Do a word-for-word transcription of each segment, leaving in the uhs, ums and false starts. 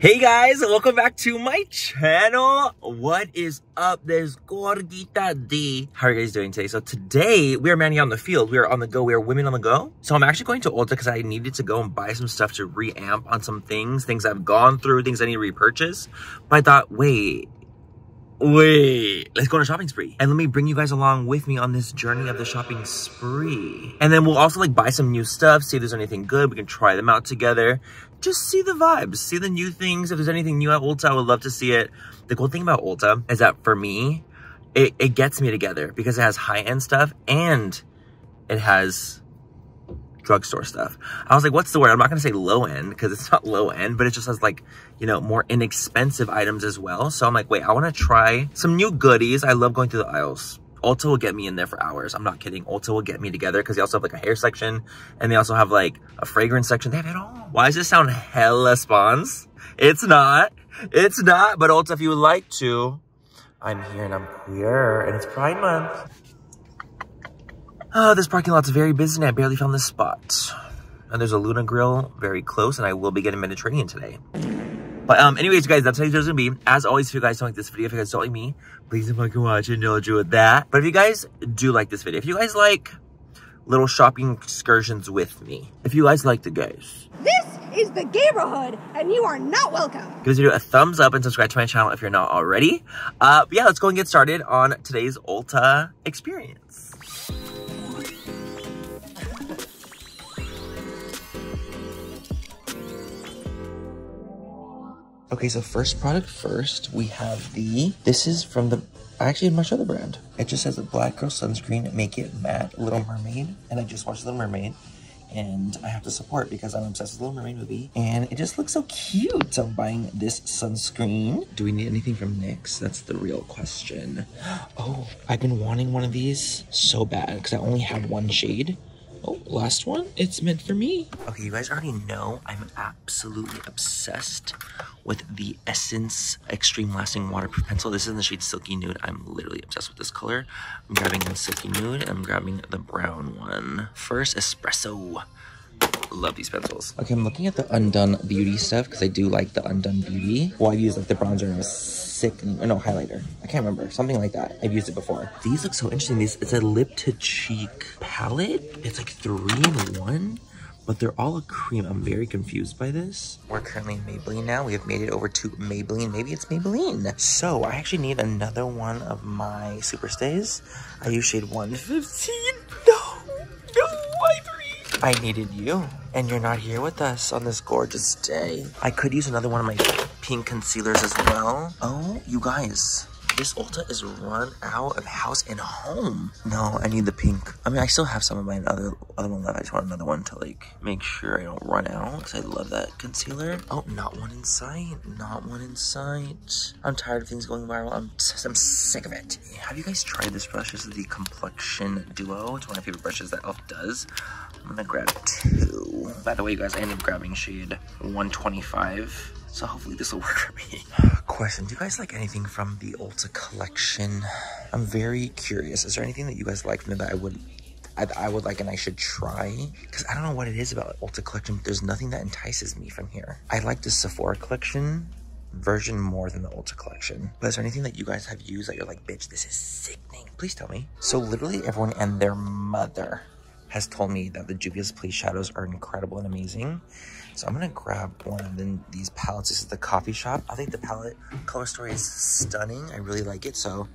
Hey guys, welcome back to my channel. What is up? There's Gordita D. How are you guys doing today? So today we are manning on the field. We are on the go. We are women on the go. So I'm actually going to Ulta because I needed to go and buy some stuff to reamp on some things, things I've gone through, things I need to repurchase. But I thought, wait, wait, let's go on a shopping spree. And let me bring you guys along with me on this journey of the shopping spree. And then we'll also like buy some new stuff, see if there's anything good. We can try them out together. Just see the vibes, see the new things. If there's anything new at Ulta, I would love to see it. The cool thing about Ulta is that for me, it, it gets me together because it has high-end stuff and it has drugstore stuff. I was like, what's the word? I'm not gonna say low-end because it's not low-end, but it just has like, you know, more inexpensive items as well. So I'm like, wait, I wanna try some new goodies. I love going through the aisles. Ulta will get me in there for hours. I'm not kidding. Ulta will get me together because they also have like a hair section and they also have like a fragrance section. They have it all. Why does this sound hella spons? It's not. It's not. But Ulta, if you would like to, I'm here and I'm queer and it's Pride Month. Oh, this parking lot's very busy and I barely found this spot. And there's a Luna Grill very close and I will be getting Mediterranean today. But um, anyways, guys, that's what today's video is going to be. As always, if you guys don't like this video, if you guys don't like me, please don't fucking watch it, indulge you with that. But if you guys do like this video, if you guys like little shopping excursions with me, if you guys like the guys. This is the neighborhood, and you are not welcome. Give this video a thumbs up and subscribe to my channel if you're not already. Uh, but yeah, let's go and get started on today's Ulta experience. Okay, so first product first, we have the, this is from the, I actually have much other brand. It just says the Black Girl Sunscreen, Make It Matte, Little Mermaid. And I just watched Little Mermaid and I have to support because I'm obsessed with Little Mermaid movie. And it just looks so cute. So I'm buying this sunscreen. Do we need anything from NYX? That's the real question. Oh, I've been wanting one of these so bad because I only have one shade. Oh, last one, it's meant for me. Okay, you guys already know I'm absolutely obsessed with the Essence Extreme Lasting Waterproof Pencil. This is in the shade Silky Nude. I'm literally obsessed with this color. I'm grabbing the Silky Nude and I'm grabbing the brown one. First, espresso. Love these pencils. Okay, I'm looking at the Undone Beauty stuff because I do like the Undone Beauty. Well, I've used like the bronzer and I was sick, and, no, highlighter. I can't remember, something like that. I've used it before. These look so interesting. These, it's a lip to cheek palette. It's like three in one, but they're all a cream. I'm very confused by this. We're currently in Maybelline now. We have made it over to Maybelline. Maybe it's Maybelline. So I actually need another one of my Superstays. I use shade one fifteen. No, no, I I needed you, and you're not here with us on this gorgeous day. I could use another one of my pink concealers as well. Oh, you guys, this Ulta is run out of house and home. No, I need the pink. I mean, I still have some of my other, other one left. I just want another one to like make sure I don't run out because I love that concealer. Oh, not one in sight, not one in sight. I'm tired of things going viral. I'm, I'm sick of it. Have you guys tried this brush? This is the Complexion Duo. It's one of my favorite brushes that E L F does. I'm gonna grab two. By the way, you guys, I ended up grabbing shade one twenty-five. So hopefully this will work for me. Question, do you guys like anything from the Ulta collection? I'm very curious. Is there anything that you guys like from that I would I, I would like and I should try? Because I don't know what it is about Ulta collection. There's nothing that entices me from here. I like the Sephora collection version more than the Ulta collection. But is there anything that you guys have used that you're like, bitch, this is sickening? Please tell me. So literally everyone and their mother has told me that the Juvia's Place shadows are incredible and amazing. So I'm gonna grab one of the, these palettes. This is the coffee shop. I think the palette color story is stunning. I really like it, so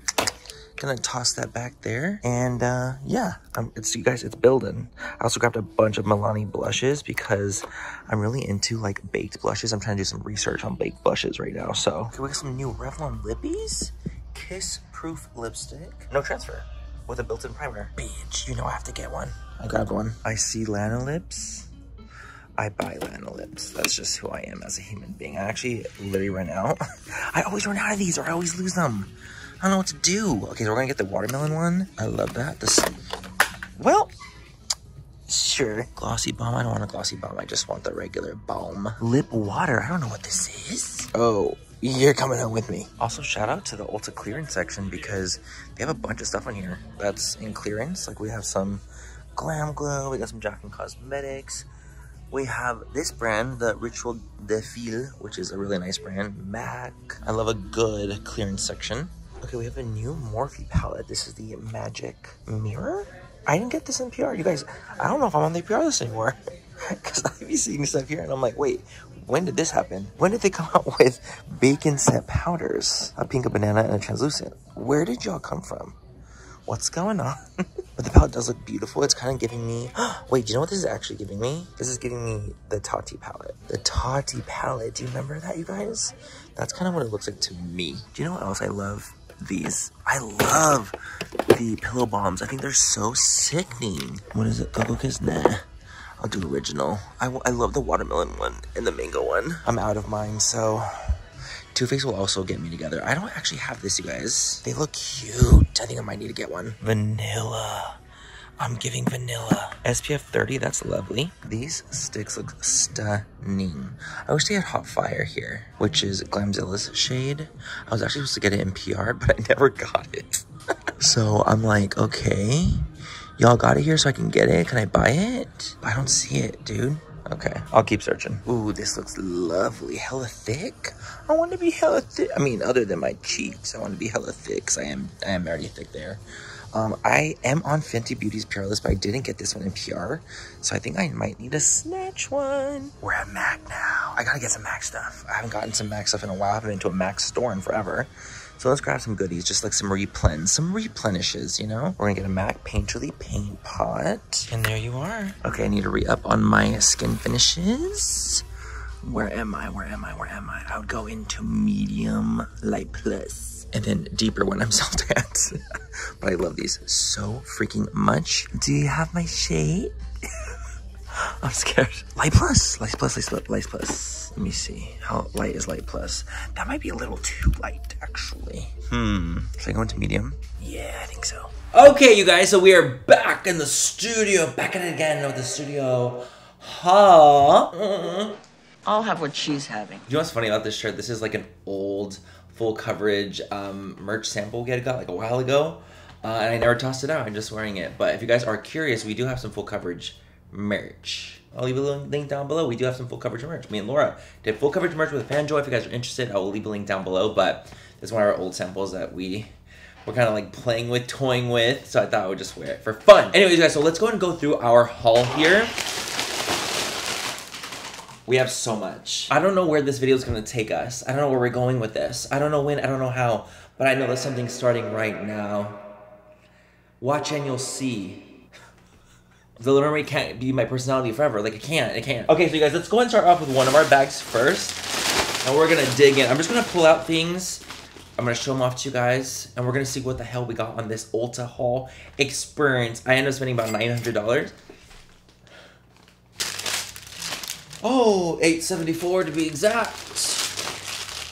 gonna toss that back there. And uh, yeah, um, it's you guys, it's building. I also grabbed a bunch of Milani blushes because I'm really into like baked blushes. I'm trying to do some research on baked blushes right now, so. Okay, we got some new Revlon lippies. Kiss Proof Lipstick. No transfer, with a built-in primer. Bitch, you know I have to get one. I grabbed one. I see Lana Lips. I buy Lana Lips. That's just who I am as a human being. I actually literally ran out. I always run out of these or I always lose them. I don't know what to do. Okay, so we're gonna get the watermelon one. I love that. This, well, sure. Glossy balm. I don't want a glossy balm. I just want the regular balm. Lip water. I don't know what this is. Oh. You're coming home with me. Also, shout out to the Ulta clearance section because they have a bunch of stuff on here that's in clearance. Like we have some Glam Glow, we got some Jack and Cosmetics. we have this brand, the Ritual De Fille, which is a really nice brand. M A C. I love a good clearance section. Okay, we have a new Morphe palette. This is the Magic Mirror. I didn't get this in P R, you guys. I don't know if I'm on the P R list anymore. Because I be seeing stuff here and I'm like, wait, when did this happen? When did they come out with bacon set powders? A pink, a banana, and a translucent. Where did y'all come from? What's going on? But the palette does look beautiful. It's kind of giving me... Wait, do you know what this is actually giving me? This is giving me the Tati palette. The Tati palette. Do you remember that, you guys? That's kind of what it looks like to me. Do you know what else I love? These. I love the Pillow Bombs. I think they're so sickening. What is it? Cocoa Kiss? Nah. I'll do original. I, I love the watermelon one and the mango one. I'm out of mine, so... Too Faced will also get me together. I don't actually have this, you guys. They look cute. I think I might need to get one. Vanilla. I'm giving vanilla. S P F thirty, that's lovely. These sticks look stunning. I wish they had Hot Fire here, which is Glamzilla's shade. I was actually supposed to get it in P R, but I never got it. So I'm like, okay, y'all got it here so I can get it? Can I buy it? I don't see it, dude. Okay, I'll keep searching. Ooh, this looks lovely. Hella thick. I want to be hella thick. I mean, other than my cheeks, I want to be hella thick because I am, I am already thick there. Um, I am on Fenty Beauty's P R list, but I didn't get this one in P R, so I think I might need to snatch one. We're at M A C now. I gotta get some M A C stuff. I haven't gotten some M A C stuff in a while. I haven't been to a M A C store in forever. So let's grab some goodies, just like some replens, some replenishes, you know? We're gonna get a M A C Painterly Paint Pot. And there you are. Okay, I need to re-up on my skin finishes. Where am I, where am I, where am I? I would go into medium light plus. And then deeper when I'm self-tapped. But I love these so freaking much. Do you have my shade? I'm scared. Light plus, light plus, light plus, light plus. Let me see, how light is light plus? That might be a little too light, actually. Hmm, should I go into medium? Yeah, I think so. Okay, you guys, so we are back in the studio, back in it again with the studio. Huh? Mm-mm. I'll have what she's having. You know what's funny about this shirt? This is like an old full coverage um, merch sample we got like a while ago, uh, and I never tossed it out. I'm just wearing it. But if you guys are curious, we do have some full coverage merch. I'll leave a link down below. We do have some full coverage merch. Me and Laura did full coverage merch with FanJoy. If you guys are interested, I will leave a link down below. But it's one of our old samples that we were kind of like playing with, toying with. So I thought I would just wear it for fun. Anyways, guys, so let's go and go through our haul here. We have so much. I don't know where this video is gonna take us. I don't know where we're going with this. I don't know when, I don't know how, but I know that something's starting right now. Watch and you'll see. The Little Mermaid can't be my personality forever. Like, it can't, it can't. Okay, so you guys, let's go and start off with one of our bags first. And we're gonna dig in. I'm just gonna pull out things. I'm gonna show them off to you guys, and we're gonna see what the hell we got on this Ulta haul experience. I ended up spending about nine hundred dollars. Oh, eight seventy-four to be exact.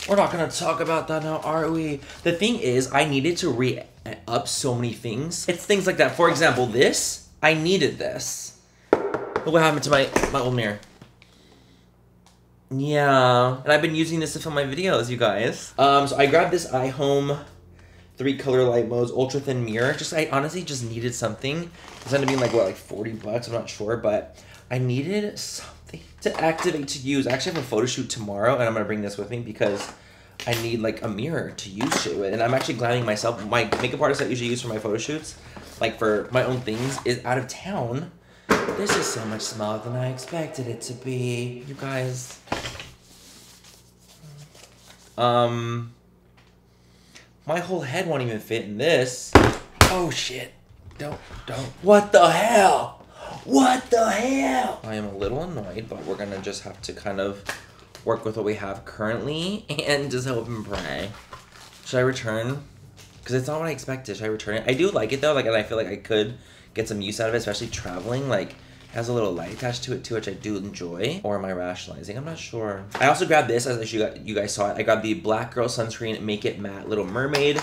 We're not gonna talk about that now, are we? The thing is, I needed to re-up so many things. It's things like that. For example, this, I needed this. Look what happened to my, my old mirror. Yeah, and I've been using this to film my videos, you guys. Um, so I grabbed this iHome three color light modes, ultra thin mirror. Just, I honestly just needed something. It's ended up being like, what, like forty bucks? I'm not sure, but I needed something to activate, to use. I actually have a photo shoot tomorrow, and I'm gonna bring this with me because I need like a mirror to use shit with. And I'm actually glamming myself. My makeup artist I usually use for my photo shoots, like for my own things, is out of town. This is so much smaller than I expected it to be, you guys. Um, my whole head won't even fit in this. Oh shit! Don't, don't. What the hell? What the hell? I am a little annoyed, but we're gonna just have to kind of work with what we have currently and just hope and pray. Should I return? Because it's not what I expected. Should I return it? I do like it though, like, and I feel like I could get some use out of it, especially traveling. Like, it has a little light attached to it too, which I do enjoy. Or am I rationalizing? I'm not sure. I also grabbed this, as you guys saw it. I grabbed the Black Girl Sunscreen Make It Matte Little Mermaid.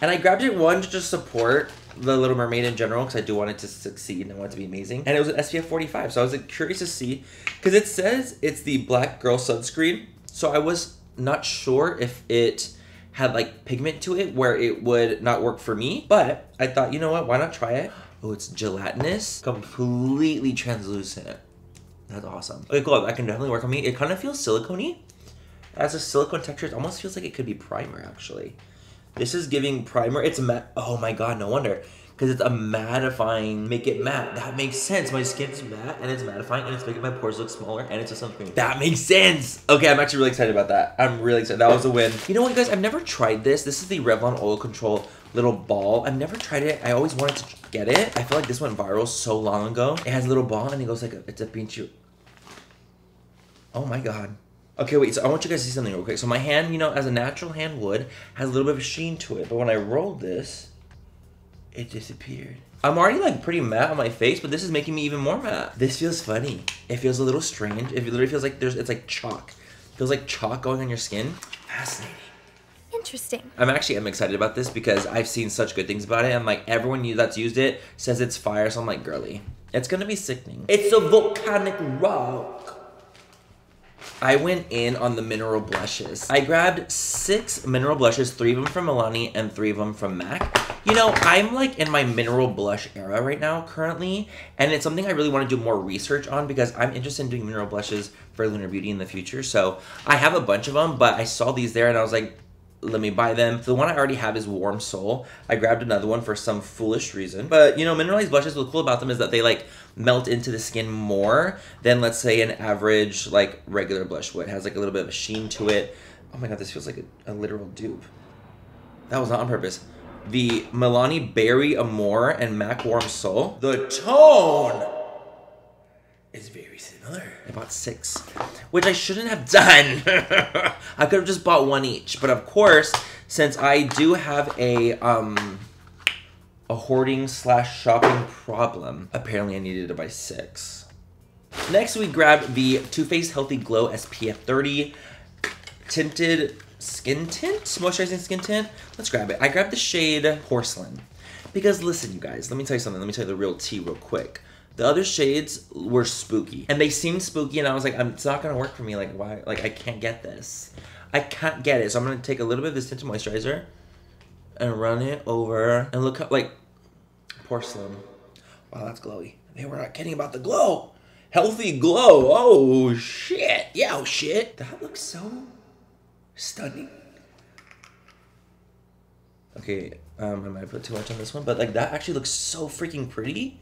And I grabbed it, one, to just support The Little Mermaid in general, because I do want it to succeed and I want it to be amazing. And it was an S P F forty-five, so I was like, curious to see, because it says it's the Black Girl Sunscreen, so I was not sure if it had like pigment to it where it would not work for me, but I thought, you know what, why not try it? Oh, it's gelatinous, completely translucent. That's awesome. Okay, cool. That can definitely work on me. It kind of feels silicone-y. As a silicone texture, it almost feels like it could be primer, actually. This is giving primer. It's matte. Oh my god, no wonder. Because it's a mattifying, make it matte. That makes sense. My skin's matte, and it's mattifying, and it's making my pores look smaller, and it's a sunscreen. That makes sense! Okay, I'm actually really excited about that. I'm really excited. That was a win. You know what, guys? I've never tried this. This is the Revlon Oil Control little ball. I've never tried it. I always wanted to get it. I feel like this went viral so long ago. It has a little ball, and it goes like, a, it's a pinch. Oh my god. Okay, wait, so I want you guys to see something real quick. So my hand, you know, as a natural hand would, has a little bit of a sheen to it. But when I rolled this, it disappeared. I'm already like pretty matte on my face, but this is making me even more matte. This feels funny. It feels a little strange. It literally feels like there's, it's like chalk. It feels like chalk going on your skin. Fascinating. Interesting. I'm actually, I'm excited about this because I've seen such good things about it. I'm like, everyone that's used it says it's fire, so I'm like, girly. It's gonna be sickening. It's a volcanic rock. I went in on the mineral blushes. I grabbed six mineral blushes, three of them from Milani and three of them from MAC. You know, I'm like in my mineral blush era right now, currently, and it's something I really want to do more research on because I'm interested in doing mineral blushes for Lunar Beauty in the future. So I have a bunch of them, but I saw these there and I was like, let me buy them. The one I already have is Warm Soul. I grabbed another one for some foolish reason. But, you know, mineralized blushes, what's cool about them is that they, like, melt into the skin more than, let's say, an average, like, regular blush would. It has, like, a little bit of a sheen to it. Oh my god, this feels like a, a literal dupe. That was not on purpose. The Milani Berry Amour and MAC Warm Soul. The tone is very similar. I bought six, which I shouldn't have done. I could have just bought one each, but of course, since I do have a um, a hoarding slash shopping problem, apparently I needed to buy six. Next, we grabbed the Too Faced Healthy Glow S P F thirty tinted skin tint, moisturizing skin tint. Let's grab it. I grabbed the shade Porcelain because listen, you guys. Let me tell you something. Let me tell you the real tea real quick. The other shades were spooky, and they seemed spooky, and I was like, I'm, it's not gonna work for me, like, why, like, I can't get this. I can't get it, so I'm gonna take a little bit of this tinted moisturizer and run it over, and look how, like, porcelain. Wow, that's glowy. They were not kidding about the glow. Healthy glow, oh, shit, yeah, oh, shit. That looks so stunning. Okay, um, I might have put too much on this one, but, like, that actually looks so freaking pretty.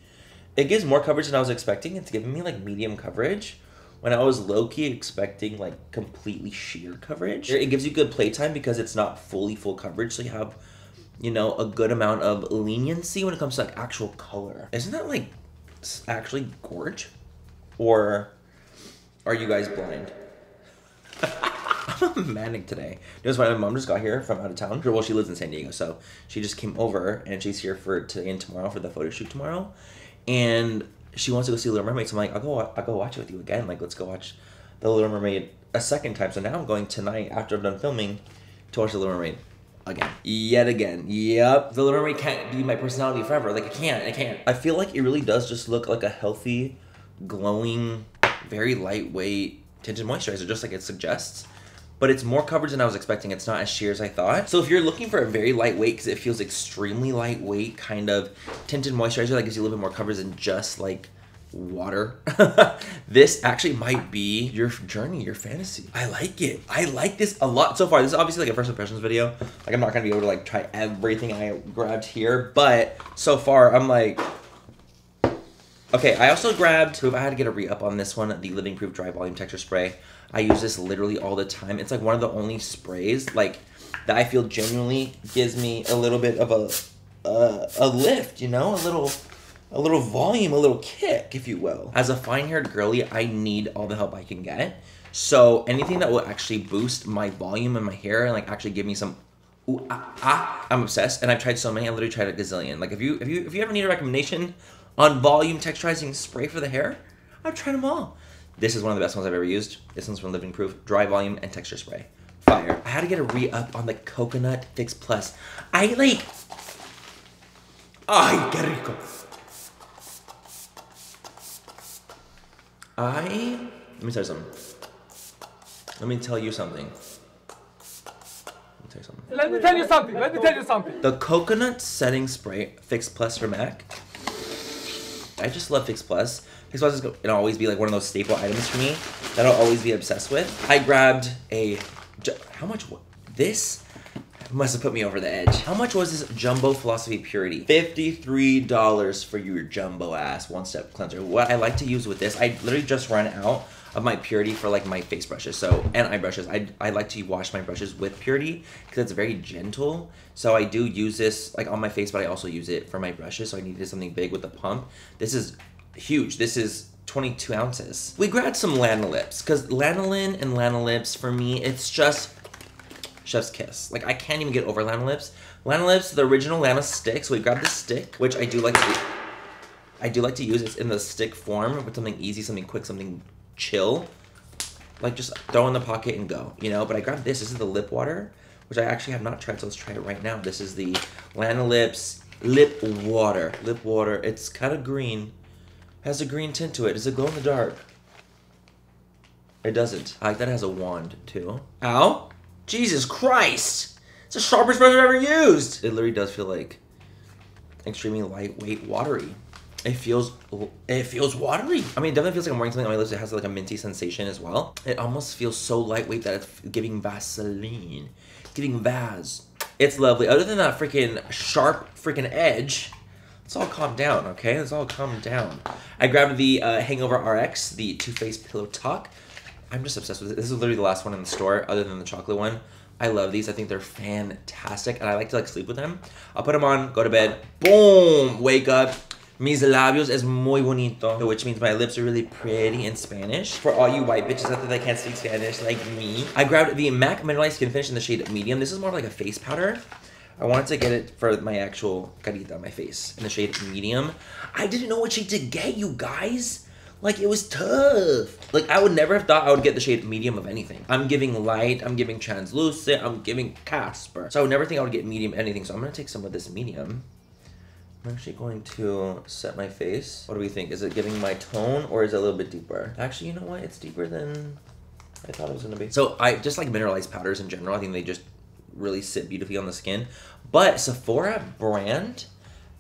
It gives more coverage than I was expecting. It's giving me like medium coverage when I was low-key expecting like completely sheer coverage. It gives you good playtime because it's not fully full coverage. So you have, you know, a good amount of leniency when it comes to like actual color. Isn't that like actually gorge? Or are you guys blind? I'm manic today. Notice why my mom just got here from out of town. Well, she lives in San Diego, so she just came over and she's here for today and tomorrow for the photo shoot tomorrow. And she wants to go see Little Mermaid, so I'm like, I'll go, I'll go watch it with you again. Like, let's go watch The Little Mermaid a second time. So now I'm going tonight, after I'm done filming, to watch The Little Mermaid again. Yet again. Yep. The Little Mermaid can't be my personality forever. Like, I can't. I can't. I feel like it really does just look like a healthy, glowing, very lightweight tinted moisturizer, just like it suggests. But it's more coverage than I was expecting. It's not as sheer as I thought. So if you're looking for a very lightweight, because it feels extremely lightweight, kind of tinted moisturizer that gives you a little bit more coverage than just like water, this actually might be your journey, your fantasy. I like it. I like this a lot so far. This is obviously like a first impressions video. Like I'm not gonna be able to like try everything I grabbed here, but so far I'm like, okay, I also grabbed, I had to get a re-up on this one, the Living Proof Dry Volume Texture Spray. I use this literally all the time. It's like one of the only sprays like that I feel genuinely gives me a little bit of a, a, a lift, you know? A little, a little volume, a little kick, if you will. As a fine-haired girly, I need all the help I can get. So anything that will actually boost my volume in my hair and like actually give me some ooh, ah, ah, I'm obsessed, and I've tried so many, I literally tried a gazillion. Like if you, if you, if you ever need a recommendation on volume texturizing spray for the hair, I've tried them all. This is one of the best ones I've ever used. This one's from Living Proof Dry Volume and Texture Spray. Fire. I had to get a re-up on the Coconut Fix Plus. I like... Ay, que rico. I... Let me tell you something. Let me tell you something. Let me tell you something. Let me tell you something. Let me tell you something. The Coconut Setting Spray Fix Plus from MAC. I just love Fix Plus Face wash is gonna always be like one of those staple items for me that I'll always be obsessed with. I grabbed a, how much, this must have put me over the edge. How much was this Jumbo Philosophy Purity? fifty-three dollars for your jumbo ass one-step cleanser. What I like to use with this, I literally just ran out of my Purity for like my face brushes, so, and eye brushes. I, I like to wash my brushes with Purity because it's very gentle. So I do use this like on my face, but I also use it for my brushes. So I needed something big with the pump. This is huge. This is twenty-two ounces. We grabbed some Lana Lips because lanolin and Lana Lips for me, it's just chef's kiss. Like I can't even get over Lana Lips. Lana Lips, the original Lana stick. So we grabbed this stick, which I do like to, I do like to use. It's in the stick form with something easy, something quick, something chill, like just throw in the pocket and go, you know. But I grabbed this. This is the lip water, which I actually have not tried, so let's try it right now. This is the Lana Lips lip water. Lip water. It's kind of green, has a green tint to it. Does it glow in the dark? It doesn't. I like that it has a wand too. Ow! Jesus Christ! It's the sharpest brush I've ever used. It literally does feel like extremely lightweight, watery. It feels, it feels watery. I mean, it definitely feels like I'm wearing something on my lips. It has like a minty sensation as well. It almost feels so lightweight that it's giving Vaseline, it's giving Vaz. It's lovely. Other than that freaking sharp freaking edge, let's all calm down, okay? Let's all calm down. I grabbed the uh, Hangover R X, the Too Faced Pillow Talk. I'm just obsessed with it. This is literally the last one in the store, other than the chocolate one. I love these. I think they're fantastic, and I like to like sleep with them. I'll put them on, go to bed, boom, wake up. Mis labios es muy bonito, which means my lips are really pretty in Spanish. For all you white bitches out there that can't speak Spanish like me, I grabbed the MAC Painterly Skin Finish in the shade Medium. This is more of like a face powder. I wanted to get it for my actual carita, my face, in the shade Medium. I didn't know what shade to get, you guys. Like, it was tough. Like, I would never have thought I would get the shade Medium of anything. I'm giving light, I'm giving translucent, I'm giving Casper. So I would never think I would get medium anything. So I'm gonna take some of this medium. I'm actually going to set my face. What do we think? Is it giving my tone or is it a little bit deeper? Actually, you know what? It's deeper than I thought it was gonna be. So I just like mineralized powders in general. I think they just really sit beautifully on the skin. But Sephora brand,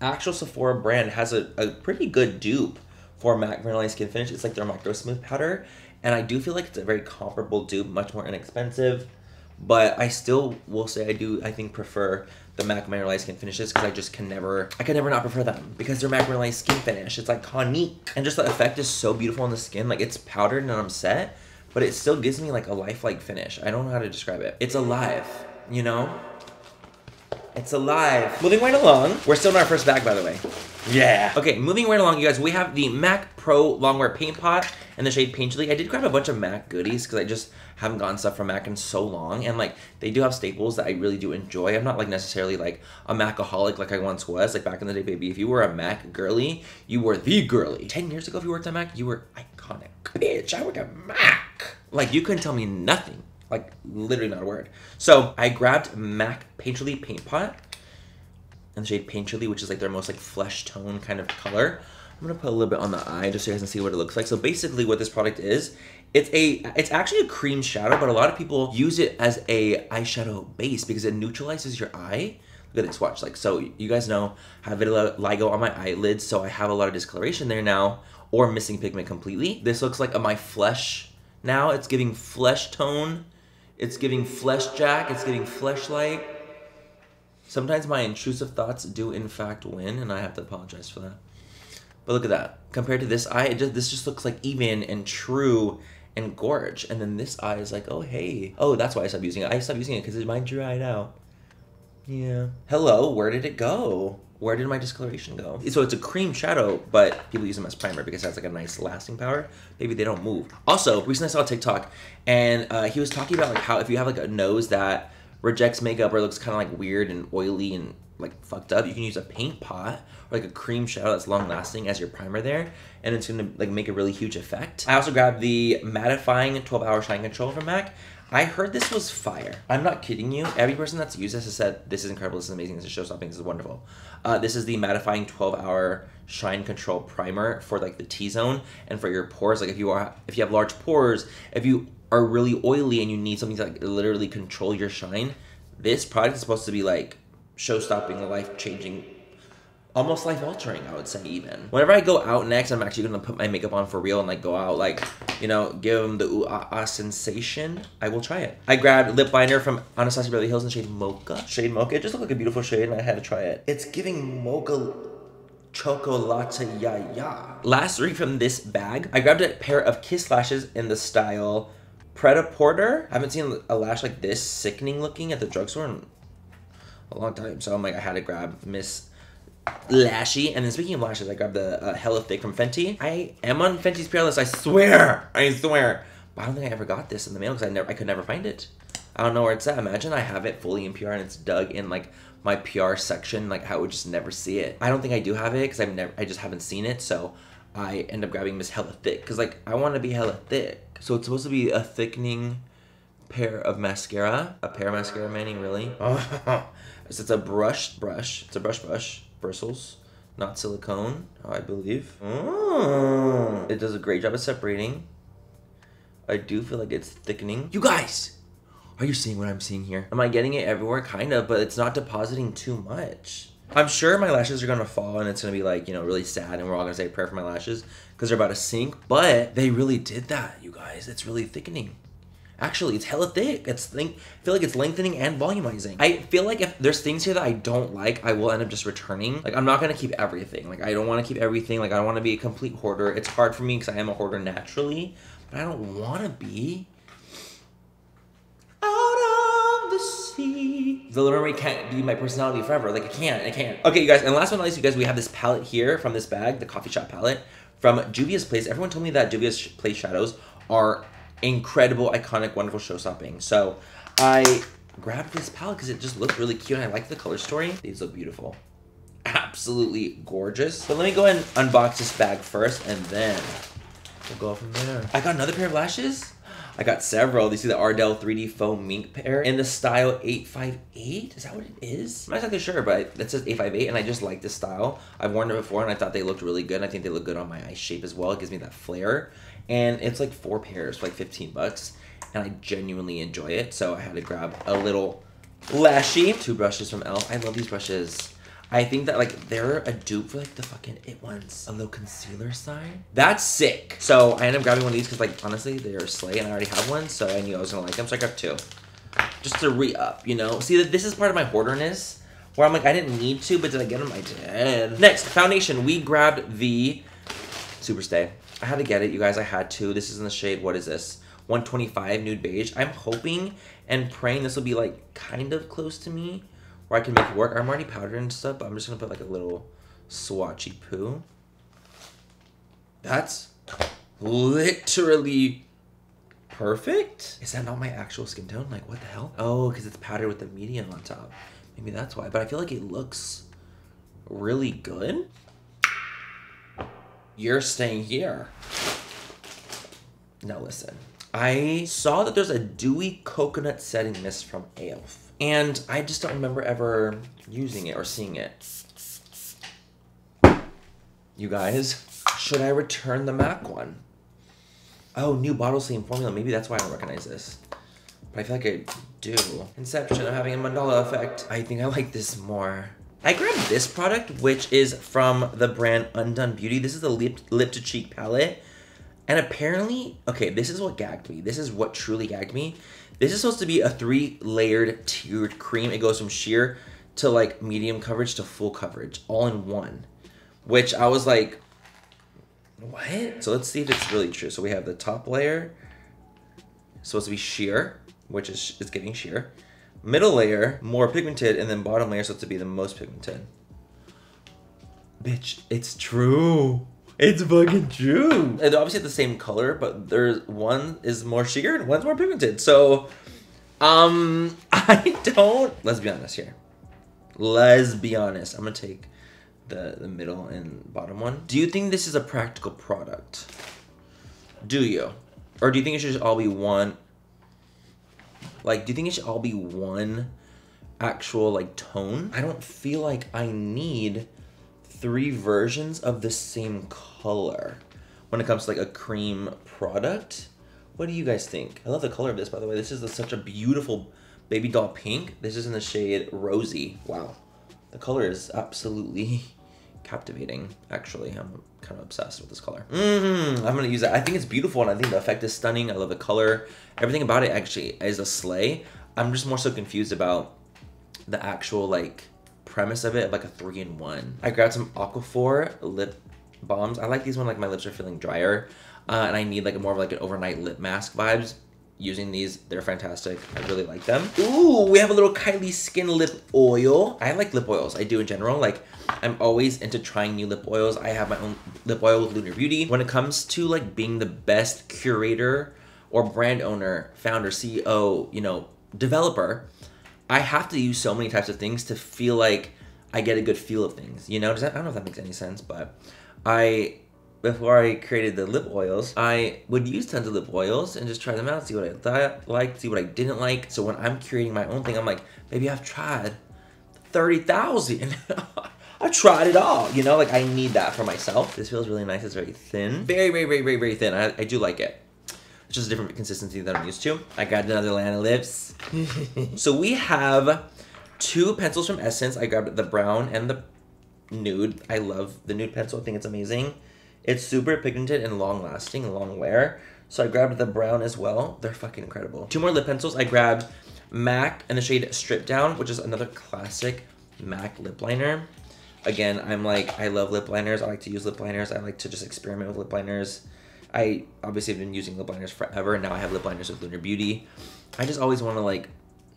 actual Sephora brand has a, a pretty good dupe for MAC Mineralized Skin Finish. It's like their Micro Smooth Powder. And I do feel like it's a very comparable dupe, much more inexpensive. But I still will say I do, I think, prefer the MAC Mineralized Skin Finishes because I just can never, I can never not prefer them because they're MAC Mineralized Skin Finish. It's iconic. And just the effect is so beautiful on the skin. Like, it's powdered and I'm set, but it still gives me like a lifelike finish. I don't know how to describe it. It's alive, you know? It's alive. Moving right along. We're still in our first bag, by the way. Yeah. Okay, moving right along, you guys. We have the MAC Pro Longwear Paint Pot in the shade Painterly. I did grab a bunch of MAC goodies because I just haven't gotten stuff from MAC in so long. And, like, they do have staples that I really do enjoy. I'm not, like, necessarily, like, a MACaholic like I once was. Like, back in the day, baby, if you were a MAC girly, you were the girly. Ten years ago, if you worked at MAC, you were iconic. Bitch, I worked at MAC. Like, you couldn't tell me nothing. Like, literally not a word. So I grabbed MAC Painterly Paint Pot in the shade Painterly, which is like their most like flesh tone kind of color. I'm gonna put a little bit on the eye just so you guys can see what it looks like. So basically what this product is, it's a, it's actually a cream shadow, but a lot of people use it as a eyeshadow base because it neutralizes your eye. Look at this, watch. Like, so you guys know I have vitiligo on my eyelids, so I have a lot of discoloration there now or missing pigment completely. This looks like a, my flesh now. It's giving flesh tone. It's giving flesh jack, it's giving flesh light. Sometimes my intrusive thoughts do in fact win, and I have to apologize for that. But look at that. Compared to this eye, it just, this just looks like even and true and gorge. And then this eye is like, oh hey. Oh, that's why I stopped using it. I stopped using it because mine dried out. Yeah. Hello, where did it go? Where did my discoloration go? So it's a cream shadow, but people use them as primer because it has like a nice lasting power. Maybe they don't move. Also, recently I saw a TikTok and uh, he was talking about like how if you have like a nose that rejects makeup or looks kind of like weird and oily and like fucked up, you can use a paint pot or like a cream shadow that's long lasting as your primer there, and it's gonna like make a really huge effect. I also grabbed the mattifying twelve hour shine control from MAC. I heard this was fire. I'm not kidding you. Every person that's used this has said, this is incredible, this is amazing, this is showstopping, this is wonderful. Uh, this is the mattifying twelve hour shine control primer for like the T-zone and for your pores. Like if you are, if you have large pores, if you are really oily and you need something to like literally control your shine, this product is supposed to be like show-stopping, life-changing, almost life-altering, I would say, even. Whenever I go out next, I'm actually gonna put my makeup on for real and like go out, like, you know, give them the ooh ah ah sensation. I will try it. I grabbed lip liner from Anastasia Beverly Hills in shade Mocha. Shade Mocha, it just looked like a beautiful shade and I had to try it. It's giving Mocha Chocolata Ya Ya. Last week from this bag, I grabbed a pair of Kiss lashes in the style Pret-a-Porter. I haven't seen a lash like this sickening looking at the drugstore in a long time, so I'm like, I had to grab Miss Lashy. And then speaking of lashes, I grabbed the uh, Hella Thick from Fenty. I am on Fenty's PR list, I swear, I swear. But I don't think I ever got this in the mail because I never, I could never find it. I don't know where it's at. Imagine I have it fully in P R and it's dug in like my P R section, like I would just never see it. I don't think I do have it because I've never, I just haven't seen it. So I end up grabbing Miss Hella Thick because like I want to be hella thick. So it's supposed to be a thickening pair of mascara. A pair of mascara, Manny, really? So it's a brush brush. It's a brush brush. Bristles, not silicone, I believe. Oh, it does a great job of separating. I do feel like it's thickening. You guys, are you seeing what I'm seeing here? Am I getting it everywhere? Kind of, but it's not depositing too much. I'm sure my lashes are gonna fall and it's gonna be like, you know, really sad and we're all gonna say a prayer for my lashes because they're about to sink, but they really did that, you guys. It's really thickening. Actually, it's hella thick. It's think I feel like it's lengthening and volumizing. I feel like if there's things here that I don't like, I will end up just returning. Like, I'm not gonna keep everything. Like, I don't wanna keep everything. Like, I don't wanna be a complete hoarder. It's hard for me because I am a hoarder naturally, but I don't wanna be out of the sea. The Little Mermaid can't be my personality forever. Like, I can't, I can't. Okay, you guys, and last but not least, you guys, we have this palette here from this bag, the coffee shop palette from Juvia's Place. Everyone told me that Juvia's Place shadows are incredible, iconic, wonderful show stopping. So I grabbed this palette because it just looked really cute and I like the color story. These look beautiful. Absolutely gorgeous. But let me go ahead and unbox this bag first and then we'll go from there. I got another pair of lashes. I got several. You see the Ardell three D Faux Mink pair in the style eight five eight? Is that what it is? I'm not exactly sure, but it says eight five eight and I just like this style. I've worn it before and I thought they looked really good. And I think they look good on my eye shape as well. It gives me that flare. And it's like four pairs for like fifteen bucks. And I genuinely enjoy it. So I had to grab a little lashy. Two brushes from E L F. I love these brushes. I think that like they're a dupe for like the fucking It Ones. A little concealer side. That's sick. So I ended up grabbing one of these because like honestly they are slay and I already have one. So I knew I was gonna like them. So I grabbed two. Just to re-up, you know? See, this is part of my hoarderness where I'm like, I didn't need to, but did I get them? I did. Next, foundation. We grabbed the Superstay. I had to get it, you guys. I had to. This is in the shade, what is this? one twenty-five Nude Beige. I'm hoping and praying this will be like kind of close to me where I can make it work. I'm already powdered and stuff, but I'm just gonna put like a little swatchy poo. That's literally perfect. Is that not my actual skin tone? Like, what the hell? Oh, because it's powdered with the medium on top. Maybe that's why, but I feel like it looks really good. You're staying here. Now listen, I saw that there's a dewy coconut setting mist from E L F and I just don't remember ever using it or seeing it. You guys, should I return the MAC one? Oh, new bottle same formula. Maybe that's why I don't recognize this, but I feel like I do. Inception, I'm having a mandala effect. I think I like this more. I grabbed this product, which is from the brand Undone Beauty. This is the lip, lip to cheek palette. And apparently, okay, this is what gagged me. This is what truly gagged me. This is supposed to be a three layered tiered cream. It goes from sheer to like medium coverage to full coverage, all in one, which I was like, what? So let's see if it's really true. So we have the top layer, it's supposed to be sheer, which is it's getting sheer. Middle layer, more pigmented, and then bottom layer, so it's to be the most pigmented. Bitch, it's true. It's fucking true. They obviously have the same color, but there's one is more sheer and one's more pigmented. So, um, I don't, let's be honest here. Let's be honest. I'm gonna take the, the middle and bottom one. Do you think this is a practical product? Do you? Or do you think it should just all be one? Like, do you think it should all be one actual, like, tone? I don't feel like I need three versions of the same color when it comes to, like, a cream product. What do you guys think? I love the color of this, by the way. This is a, such a beautiful baby doll pink. This is in the shade Rosy. Wow. The color is absolutely captivating, actually. I'm kind of obsessed with this color. Mm-hmm. I'm going to use it. I think it's beautiful, and I think the effect is stunning. I love the color. Everything about it, actually, is a slay. I'm just more so confused about the actual, like, premise of it, like a three in one. I grabbed some Aquaphor lip balms. I like these when, like, my lips are feeling drier, uh, and I need, like, a more of, like, an overnight lip mask vibes. Using these, they're fantastic. I really like them. Ooh, we have a little Kylie Skin lip oil. I like lip oils, I do in general. Like, I'm always into trying new lip oils. I have my own lip oil with Lunar Beauty. When it comes to, like, being the best curator or brand owner, founder, C E O, you know, developer, I have to use so many types of things to feel like I get a good feel of things, you know? Does that, I don't know if that makes any sense, but I... before I created the lip oils, I would use tons of lip oils and just try them out, see what I thought, liked, see what I didn't like. So when I'm creating my own thing, I'm like, maybe I've tried thirty thousand. I tried it all, you know? Like, I need that for myself. This feels really nice. It's very thin. Very, very, very, very, very thin. I, I do like it. It's just a different consistency that I'm used to. I got another line of lips. So we have two pencils from Essence. I grabbed the brown and the nude. I love the nude pencil. I think it's amazing. It's super pigmented and long-lasting, long wear. So I grabbed the brown as well. They're fucking incredible. Two more lip pencils. I grabbed MAC in the shade Strip Down, which is another classic MAC lip liner. Again, I'm like, I love lip liners. I like to use lip liners. I like to just experiment with lip liners. I obviously have been using lip liners forever, and now I have lip liners with Lunar Beauty. I just always want to, like,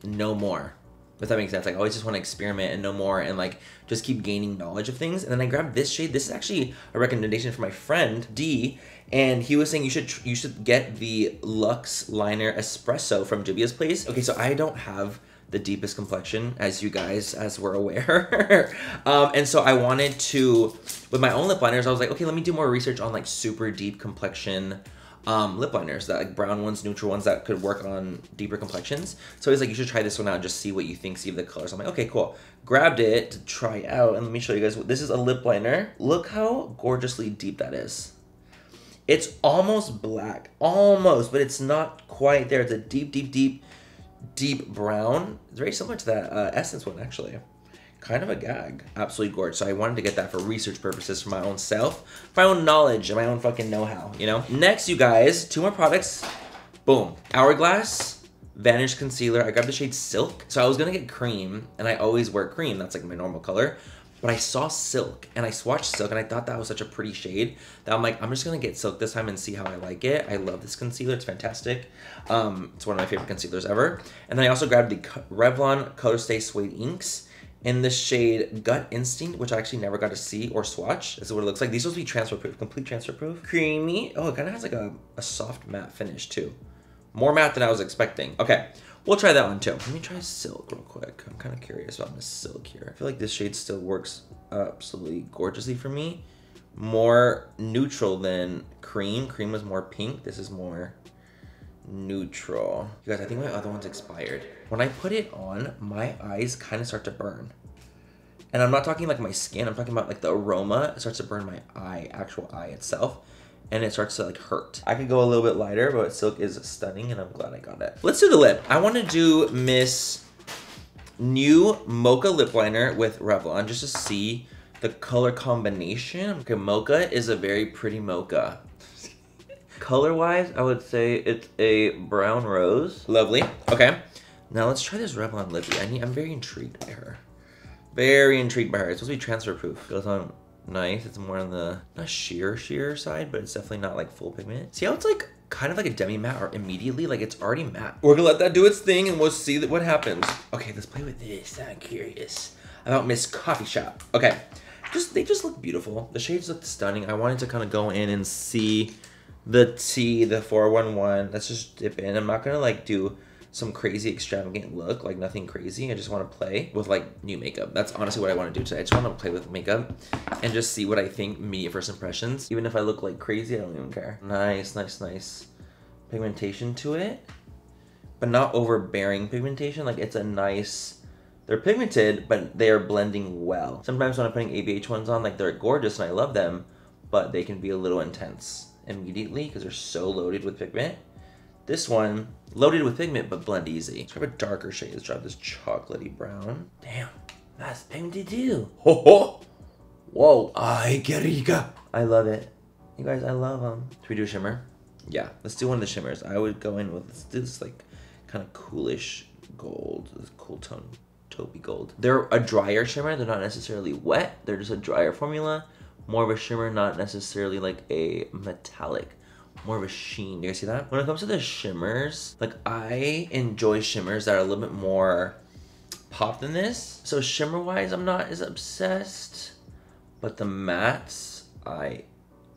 know more, if that makes sense. Like, I always just want to experiment and know more and, like, just keep gaining knowledge of things. And then I grabbed this shade. This is actually a recommendation from my friend D, and he was saying you should tr you should get the Luxe Liner Espresso from Juvia's Place. Okay, so I don't have the deepest complexion, as you guys as we're aware. um, and so I wanted to, with my own lip liners, I was like, okay, let me do more research on, like, super deep complexion Um, lip liners, that, like, brown ones, neutral ones that could work on deeper complexions. So he's like, you should try this one out and just see what you think, see the colors. I'm like, okay, cool. Grabbed it to try out, and let me show you guys. This is a lip liner. Look how gorgeously deep that is. It's almost black, almost, but it's not quite there. It's a deep, deep, deep, deep brown. It's very similar to that uh, Essence one, actually. Kind of a gag. Absolutely gorgeous. So I wanted to get that for research purposes, for my own self, for my own knowledge, and my own fucking know-how, you know? Next, you guys, two more products. Boom. Hourglass Vanish Concealer. I grabbed the shade Silk. So I was gonna get cream, and I always wear cream. That's, like, my normal color. But I saw Silk, and I swatched Silk, and I thought that was such a pretty shade that I'm like, I'm just gonna get Silk this time and see how I like it. I love this concealer. It's fantastic. Um, it's one of my favorite concealers ever. And then I also grabbed the Revlon Color Stay Suede Inks in the shade Gut Instinct, which I actually never got to see or swatch. This is what it looks like. These are supposed to be transfer proof, complete transfer proof. Creamy. Oh, it kind of has, like, a, a soft matte finish too. More matte than I was expecting. Okay, we'll try that one too. Let me try Silk real quick. I'm kind of curious about this Silk here. I feel like this shade still works absolutely gorgeously for me. More neutral than cream. Cream was more pink. This is more neutral. You guys, I think my other one's expired. When I put it on, my eyes kind of start to burn. And I'm not talking, like, my skin. I'm talking about, like, the aroma. It starts to burn my eye, actual eye itself. And it starts to, like, hurt. I could go a little bit lighter, but Silk is stunning, and I'm glad I got it. Let's do the lip. I want to do Miss New Mocha Lip Liner with Revlon, just to see the color combination. Okay, mocha is a very pretty mocha. Color-wise, I would say it's a brown rose. Lovely. Okay. Now let's try this Revlon lippy. I need, I'm very intrigued by her. Very intrigued by her. It's supposed to be transfer-proof. Goes on nice. It's more on the, not sheer, sheer side, but it's definitely not, like, full pigment. See how it's, like, kind of like a demi-matte or immediately? Like, it's already matte. We're gonna let that do its thing, and we'll see that what happens. Okay, let's play with this. I'm curious about Miss Coffee Shop. Okay. Just, they just look beautiful. The shades look stunning. I wanted to kind of go in and see the T, the four one one. Let's just dip in. I'm not gonna, like, do some crazy extravagant look, like, nothing crazy. I just want to play with, like, new makeup. That's honestly what I want to do today. I just want to play with makeup and just see what I think, immediate first impressions. Even if I look, like, crazy, I don't even care. Nice, nice, nice pigmentation to it, but not overbearing pigmentation. Like, it's a nice, they're pigmented, but they are blending well. Sometimes when I'm putting A B H ones on, like, they're gorgeous and I love them, but they can be a little intense immediately because they're so loaded with pigment. This one, loaded with pigment, but blend easy. Let's grab a darker shade. Let's grab this chocolatey brown. Damn, that's pigmented too. Ho ho! Whoa. Ay, que rica. I love it. You guys, I love them. Should we do a shimmer? Yeah. Let's do one of the shimmers. I would go in with, let's do this like kind of coolish gold, this cool tone, taupey gold. They're a drier shimmer. They're not necessarily wet. They're just a drier formula. More of a shimmer, not necessarily like a metallic, more of a sheen. Do you guys see that? When it comes to the shimmers, like I enjoy shimmers that are a little bit more pop than this. So shimmer wise, I'm not as obsessed, but the mattes, I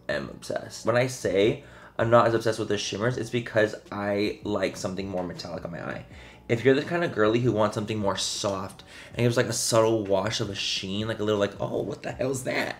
am obsessed. When I say I'm not as obsessed with the shimmers, it's because I like something more metallic on my eye. If you're the kind of girly who wants something more soft and gives like a subtle wash of a sheen, like a little like, oh, what the hell's that?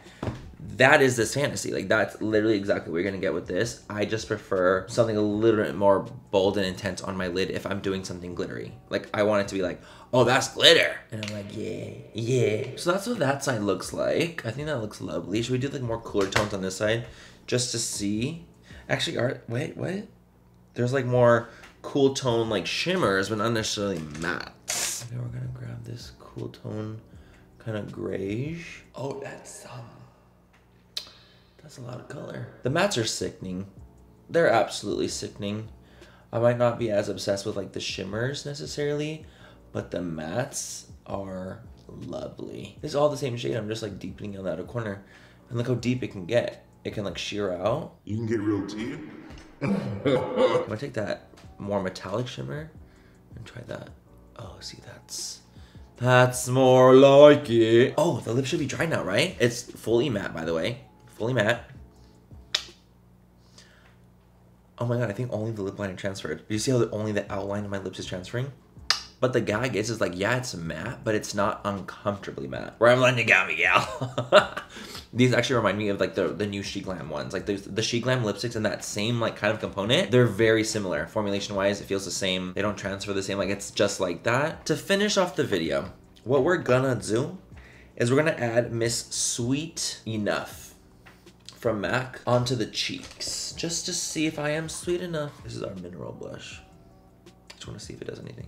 That is this fantasy. Like that's literally exactly what you're gonna get with this. I just prefer something a little bit more bold and intense on my lid if I'm doing something glittery. Like I want it to be like, oh, that's glitter. And I'm like, yeah, yeah. So that's what that side looks like. I think that looks lovely. Should we do like more cooler tones on this side just to see? Actually, are, wait, what? There's like more cool tone like shimmers, but not necessarily mattes. Okay, we're gonna grab this cool tone kind of grayish. Oh, that's um. That's a lot of color. The mattes are sickening. They're absolutely sickening. I might not be as obsessed with like the shimmers necessarily, but the mattes are lovely. It's all the same shade. I'm just like deepening in the outer corner. And look how deep it can get. It can like sheer out. You can get real deep. I'm gonna take that more metallic shimmer and try that. Oh, see, that's, that's more like it. Oh, the lip should be dry now, right? It's fully matte, by the way. Fully matte. Oh my god, I think only the lip liner transferred. You see how the, only the outline of my lips is transferring? But the gag is, is like, yeah, it's matte, but it's not uncomfortably matte. Revlon, you got me, gal. These actually remind me of like the, the new She Glam ones. Like there's the She Glam lipsticks and that same like kind of component. They're very similar. Formulation-wise, it feels the same. They don't transfer the same, like it's just like that. To finish off the video, what we're gonna do is we're gonna add Miss Sweet Enough from MAC onto the cheeks, just to see if I am sweet enough. This is our mineral blush. Just wanna see if it does anything.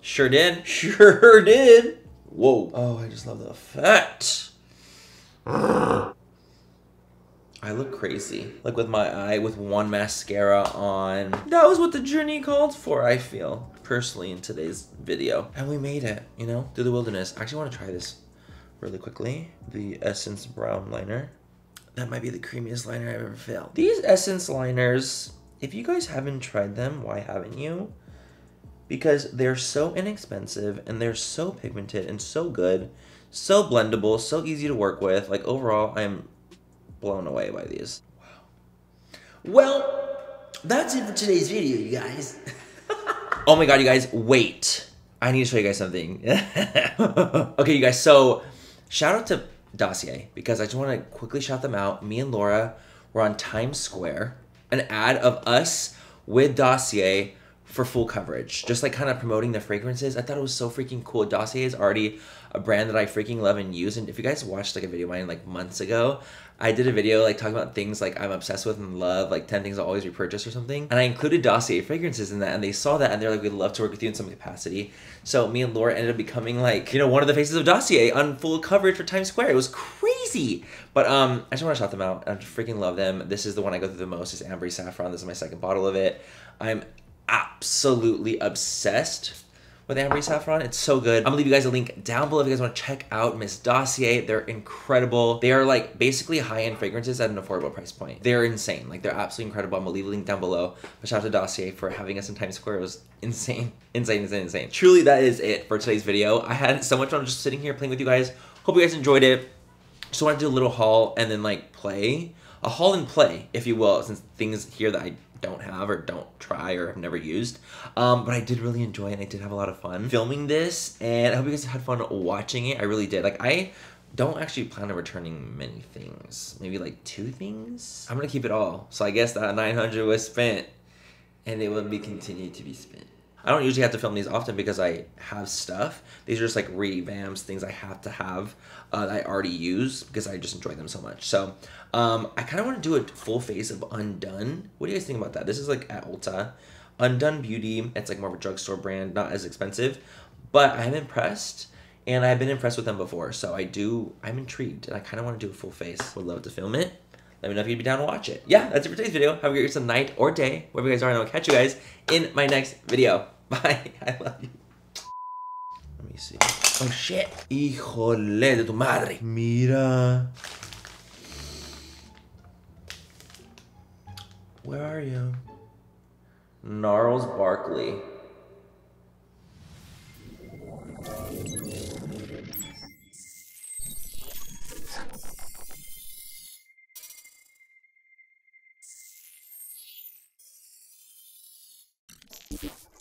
Sure did, sure did. Whoa, oh, I just love the effect. I look crazy. Like with my eye, with one mascara on. That was what the journey called for, I feel, personally in today's video. And we made it, you know, through the wilderness. I actually wanna try this really quickly. The Essence Brown Liner. That might be the creamiest liner I've ever filled. These Essence liners, if you guys haven't tried them, why haven't you? Because they're so inexpensive and they're so pigmented and so good, so blendable, so easy to work with. Like overall, I'm blown away by these. Wow. Well, that's it for today's video, you guys. Oh my God, you guys, wait. I need to show you guys something. Okay, you guys, so shout out to Dossier, because I just want to quickly shout them out. Me and Laura were on Times Square, an ad of us with Dossier for full coverage, just like kind of promoting the fragrances. I thought it was so freaking cool. Dossier is already a brand that I freaking love and use, and if you guys watched like a video of mine like months ago, I did a video like talking about things like I'm obsessed with and love, like ten things I'll always repurchase or something, and I included Dossier fragrances in that, and they saw that and they're like, we'd love to work with you in some capacity. So me and Laura ended up becoming like, you know, one of the faces of Dossier on full coverage for Times Square. It was crazy. But um I just want to shout them out. I freaking love them. This is the one I go through the most, is Ambre Saffron. This is my second bottle of it. I'm absolutely obsessed with Ambre Saffron. It's so good. I'm gonna leave you guys a link down below if you guys want to check out Miss Dossier. They're incredible. They are like basically high-end fragrances at an affordable price point. They're insane. Like they're absolutely incredible. I'm gonna leave a link down below. But shout out to Dossier for having us in Times Square. It was insane. Insane, insane, insane. Truly, that is it for today's video. I had so much fun just sitting here playing with you guys. Hope you guys enjoyed it. Just wanted to do a little haul and then like play. A haul and play, if you will, since things here that I don't have or don't try or have never used. Um, but I did really enjoy it and I did have a lot of fun filming this, and I hope you guys had fun watching it. I really did. Like I don't actually plan on returning many things. Maybe like two things? I'm gonna keep it all. So I guess that nine hundred was spent and it will be continued to be spent. I don't usually have to film these often because I have stuff. These are just like revamps, things I have to have uh, that I already use because I just enjoy them so much. So um, I kind of want to do a full face of Undone. What do you guys think about that? This is like at Ulta. Undone Beauty, it's like more of a drugstore brand, not as expensive, but I'm impressed. And I've been impressed with them before, so I do, I'm intrigued, and I kind of want to do a full face. Would love to film it. Let me know if you'd be down to watch it. Yeah, that's it for today's video. Have a great rest of the night or day, wherever you guys are, and I'll catch you guys in my next video. Bye. I love you. Let me see. Oh, shit. Híjole de tu madre. Mira. Where are you? Gnarls Barkley. Thank you.